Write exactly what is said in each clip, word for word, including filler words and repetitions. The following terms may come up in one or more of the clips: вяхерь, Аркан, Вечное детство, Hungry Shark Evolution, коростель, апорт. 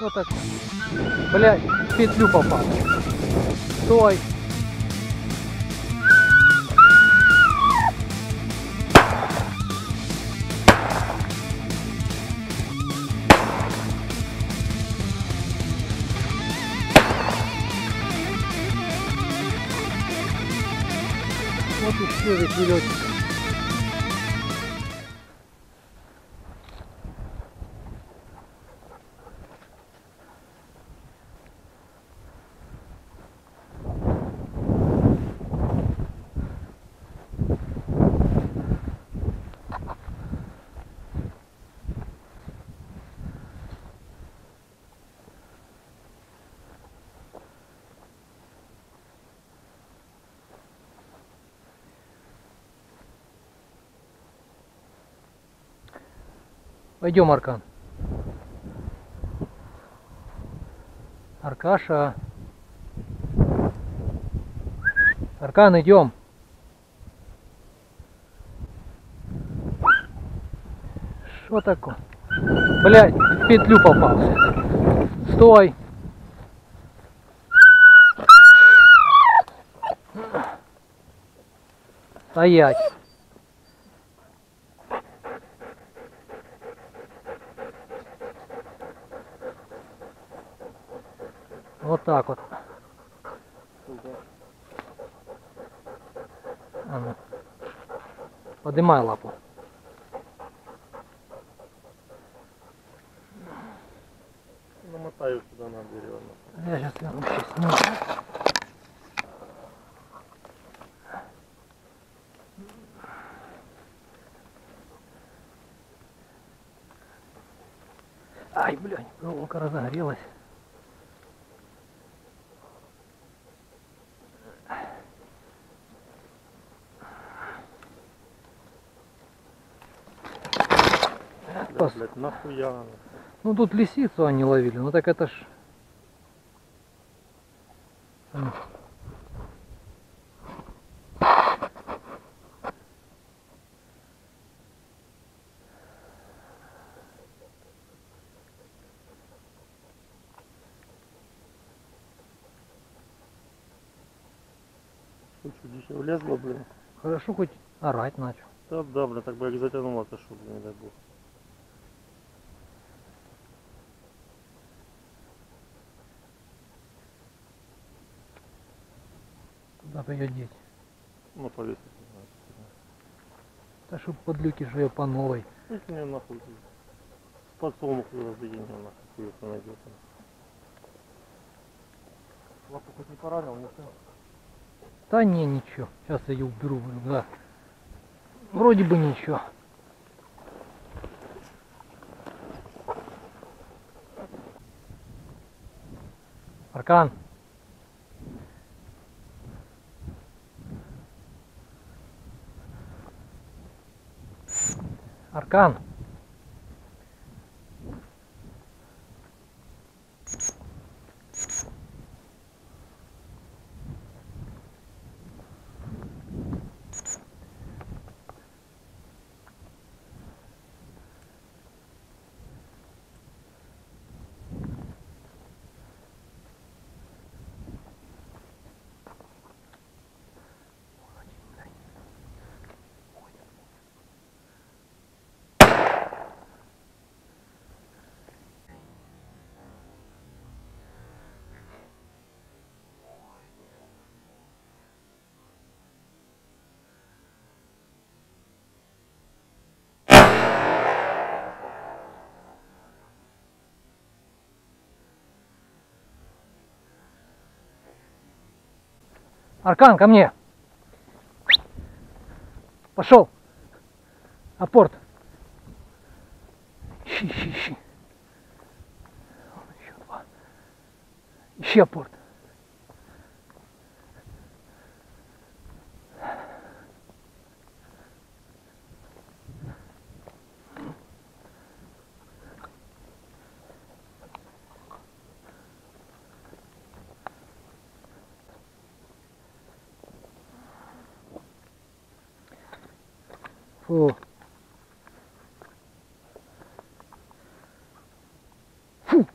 Вот так. Блядь, в петлю попал. Стой. Вот еще ведь веретенька. Пойдем, Аркан. Аркаша. Аркан, идем. Что такое? Блядь, в петлю попался. Стой. Стоять. Вот так вот. А ну. Поднимай лапу. Намотаю сюда на дерево. Я сейчас ляну. Ай, блядь, проволока разогрелась. Блядь, нахуя? Ну тут лисицу они ловили, ну так это ж. Чудище влезло, блин. Хорошо хоть орать начал. Да, да, блин, так бы я их затянул, отошел, блин, не дай бог. Куда-то ее деть. Ну повесить не знаю. Да чтоб подлюки же ее по новой. Если мне нахуй. Подсолнух ее заденем, нахуй ее найдет. Лапу хоть не поранил, не все. Да не, ничего. Сейчас я ее уберу, да. Вроде бы ничего. Аркан. Аркан. Аркан, ко мне! Пошел! Апорт! Ищи, ищи, ищи! Вон еще два. Ищи апорт! Фу. Фу.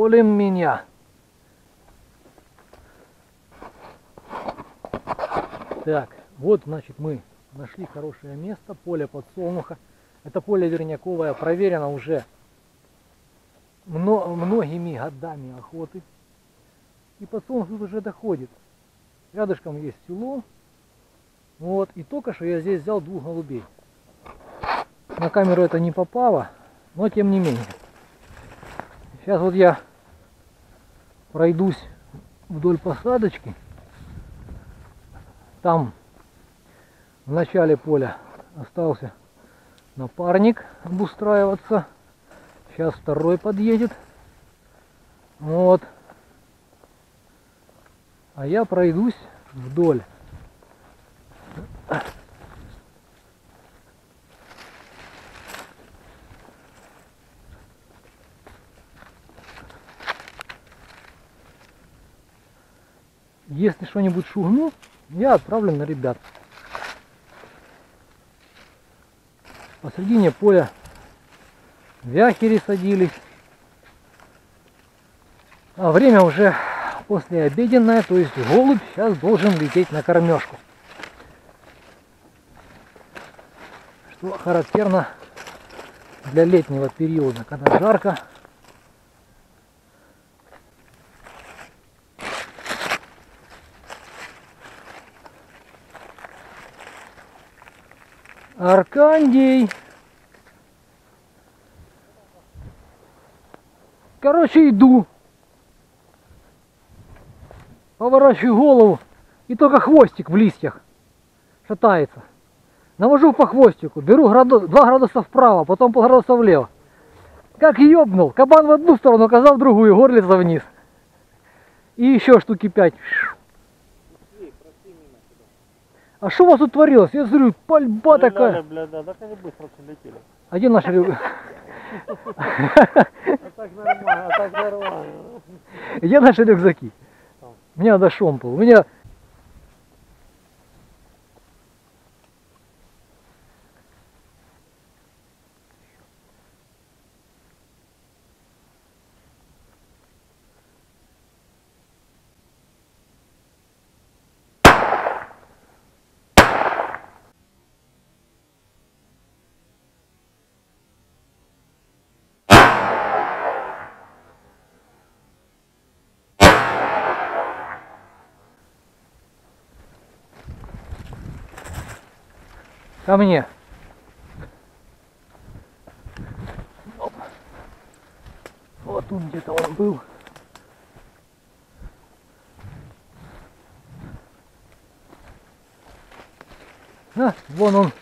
Полем меня. Так, вот, значит, мы нашли хорошее место, поле подсолнуха. Это поле верняковое, проверено уже мно- многими годами охоты. И подсолнух тут уже доходит. Рядышком есть село. Вот, и только что я здесь взял двух голубей. На камеру это не попало, но тем не менее. Сейчас вот я пройдусь вдоль посадочки. Там в начале поля остался напарник обустраиваться. Сейчас второй подъедет. Вот. А я пройдусь вдоль. Если что-нибудь шугну, я отправлю на ребят. Посредине поля вяхери садились. А время уже послеобеденное, то есть голубь сейчас должен лететь на кормежку. Что характерно для летнего периода, когда жарко. Аркандий. Короче, иду. Поворачиваю голову. И только хвостик в листьях шатается. Навожу по хвостику. Беру градус, два градуса вправо, потом полградуса влево. Как ёбнул. Кабан в одну сторону, коза в другую. Горлица вниз. И еще штуки пять. А что у вас тут творилось? Я смотрю, пальба бля, такая. Бля, бля, да, так они быстро прилетели. Один наш рюк. А так нормально, а так нормально. Где наши рюкзаки? У меня до шомпол. У меня... Ко мне. Вот он где-то он был. А, вон он.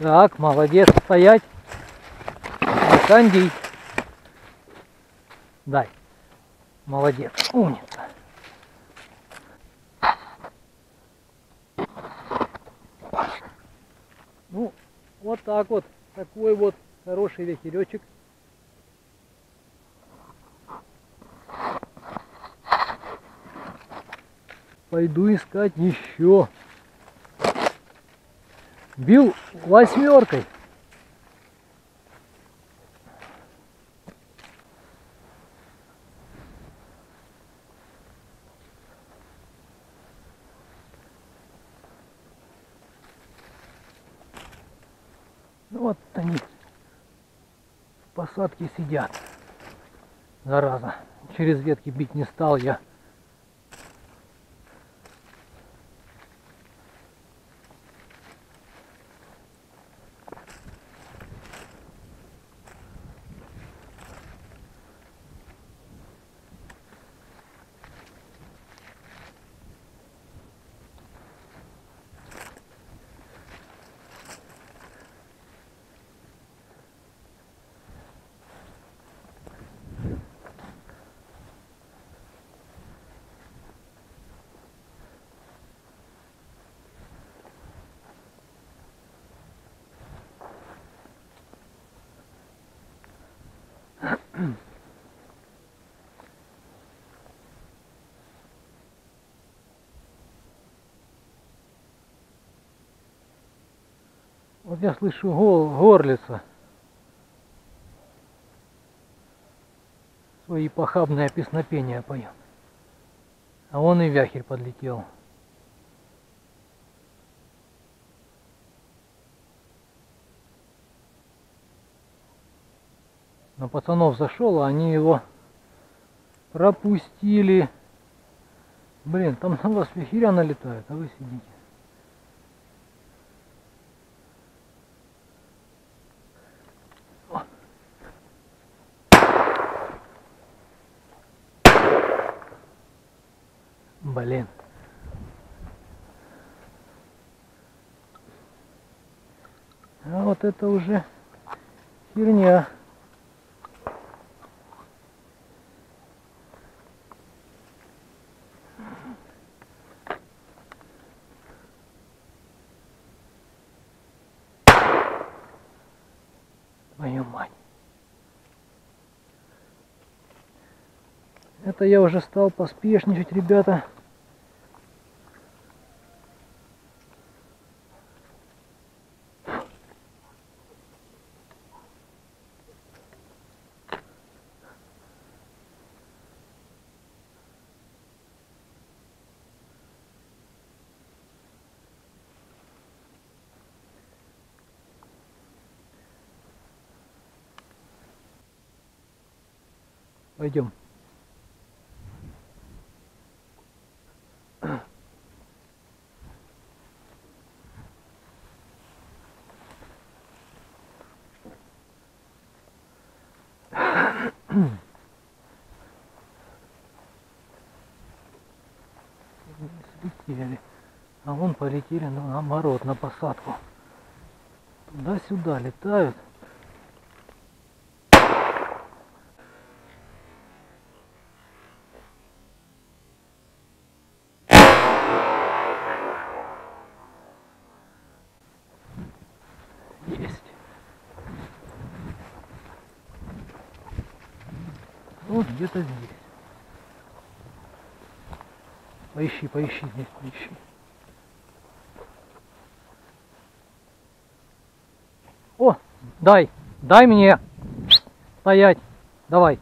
Так, молодец, стоять. Аркандий. Дай. Молодец, умница. Ну, вот так вот, такой вот хороший вяхеречек. Пойду искать еще. Бил восьмеркой. Вот они в посадке сидят. Зараза. Через ветки бить не стал я. Вот я слышу горлица. Свои похабные песнопения пою. А он и вяхерь подлетел. На пацанов зашел, а они его пропустили. Блин, там на вас вихеря налетают, а вы сидите. Блин. А вот это уже херня. Твою мать. Это я уже стал поспешничать, ребята. Пойдем. Слетели. А вон полетели наоборот, на посадку. Туда-сюда летают. Вот где-то здесь. Поищи, поищи здесь, поищи. О, дай, дай мне стоять. Давай.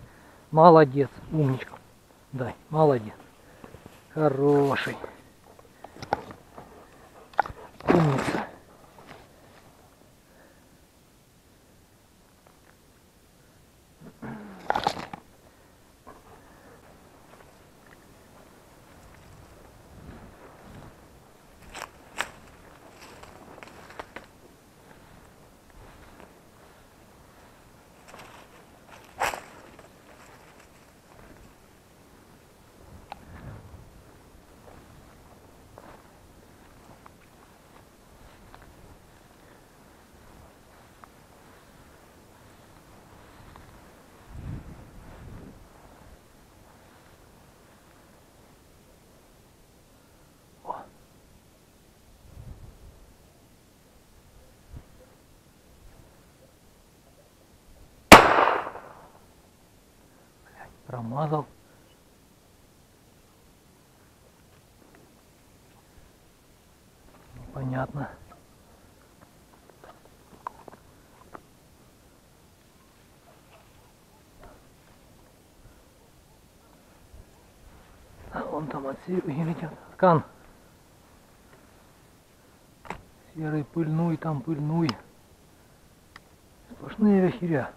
Молодец, умничка. Дай, молодец. Хороший. Умница. Промазал. Понятно. А вон там от серый идет. Аркан. Серый пыльнуй, там пыльнуй. Сплошные вяхеря.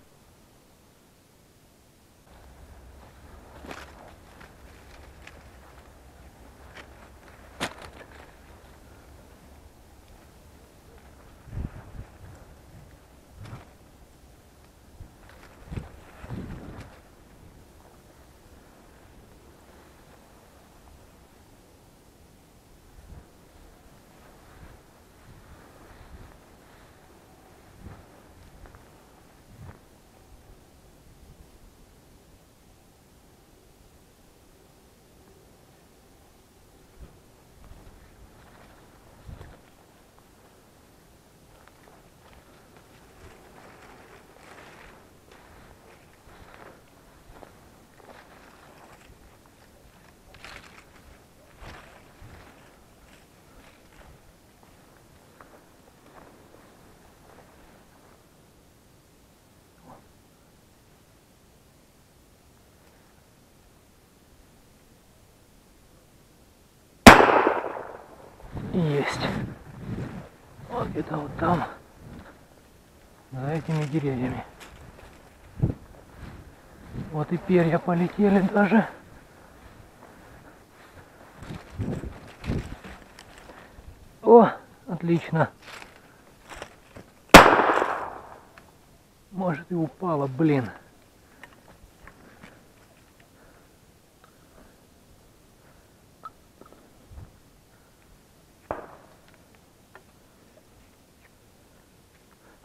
Есть. Вот где-то вот там, за этими деревьями. Вот и перья полетели даже. О, отлично. Может, и упала, блин.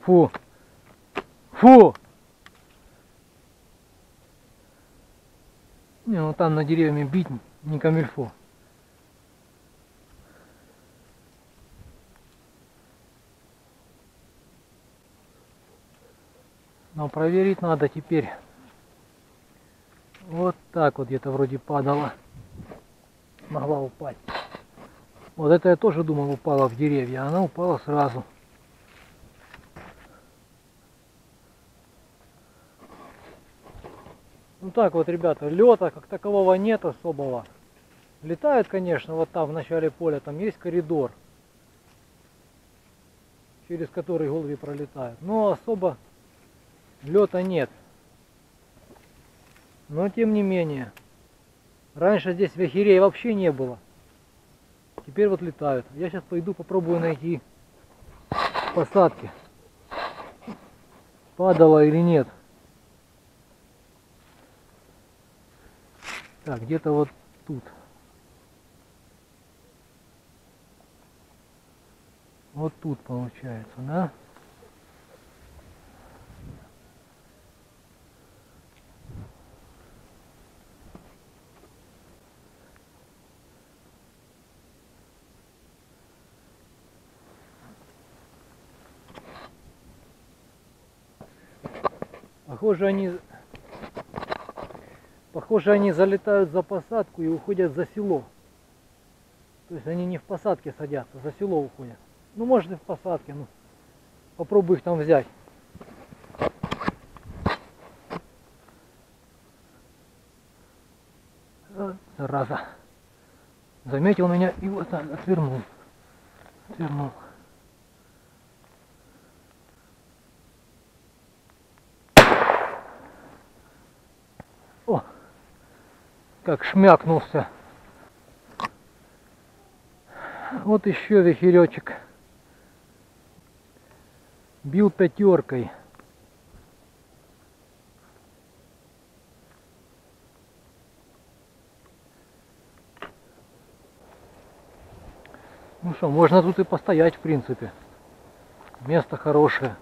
Фу. Фу. Не, ну там на деревьями бить не камильфо. Но проверить надо теперь. Вот так вот где-то вроде падала. Могла упасть. Вот это я тоже думал, упала в деревья. Она упала сразу. Ну так вот, ребята, лёта как такового нет особого. Летают, конечно, вот там в начале поля, там есть коридор, через который голуби пролетают. Но особо лёта нет. Но тем не менее, раньше здесь вяхерей вообще не было. Теперь вот летают. Я сейчас пойду попробую найти посадки. Падала или нет. Так, где-то вот тут. Вот тут получается, да? Похоже, они... Похоже, они залетают за посадку и уходят за село. То есть они не в посадке садятся, за село уходят. Ну, может, и в посадке, но попробую их там взять. Зараза. Заметил меня и вот так отвернул. Отвернул. О! Как шмякнулся. Вот еще вихеречек. Бил пятеркой. Ну что, можно тут и постоять, в принципе. Место хорошее.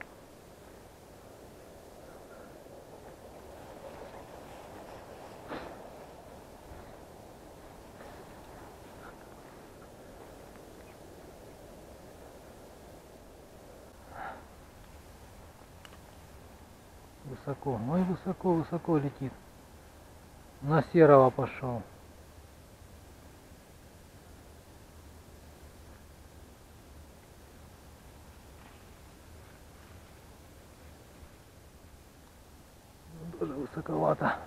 Высоко, ой, высоко, высоко летит. На серого пошел. Тоже высоковато.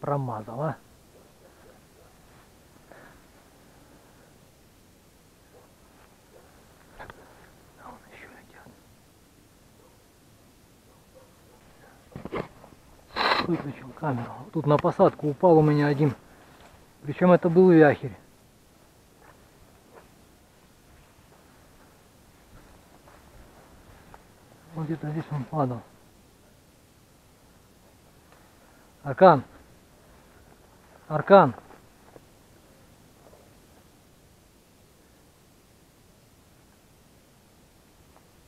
Промазала. А он еще летит. Выключил камеру. Тут на посадку упал у меня один. Причем это был вяхерь. Вот где-то здесь он падал. Аркан! Аркан.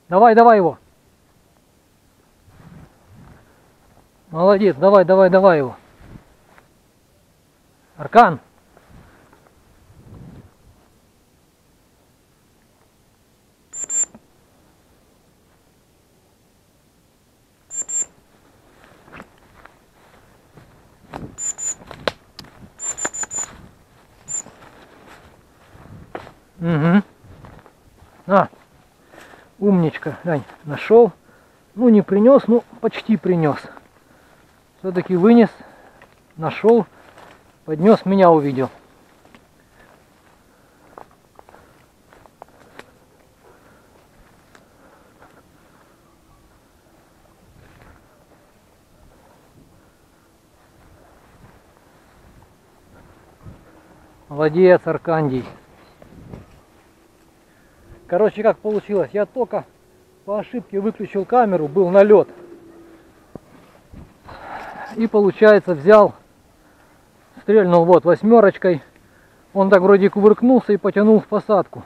Давай, давай его. Молодец, давай, давай, давай его. Аркан. Угу. На. Умничка, Дань, нашел. Ну, не принес, ну, почти принес. Все-таки вынес, нашел, поднес, меня увидел. Молодец, Аркандий. Короче, как получилось, я только по ошибке выключил камеру, был налет. И получается взял, стрельнул вот восьмерочкой. Он так вроде кувыркнулся и потянул в посадку.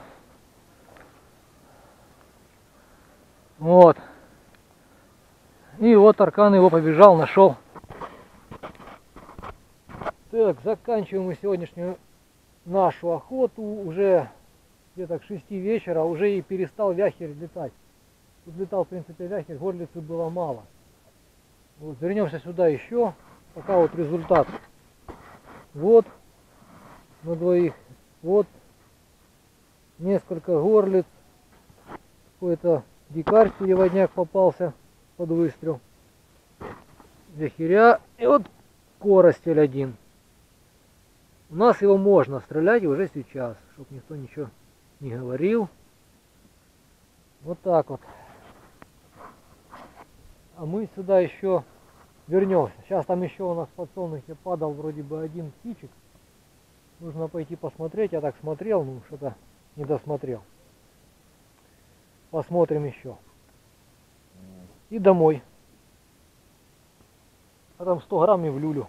Вот. И вот Аркан его побежал, нашел. Так, заканчиваем мы сегодняшнюю нашу охоту. Уже где-то к шести вечера, уже и перестал вяхерь летать. Тут летал, в принципе, вяхерь, горлицы было мало. Вот, вернемся сюда еще. Пока вот результат. Вот на двоих, вот несколько горлиц. Какой-то дикарь переводняк попался под выстрел. Вяхеря и вот коростель один. У нас его можно стрелять уже сейчас, чтобы никто ничего не говорил. Вот так вот. А мы сюда еще вернемся. Сейчас там еще у нас в подсолнухе падал вроде бы один птичек. Нужно пойти посмотреть. Я так смотрел, ну что-то не досмотрел. Посмотрим еще. И домой. А там сто грамм и в люлю.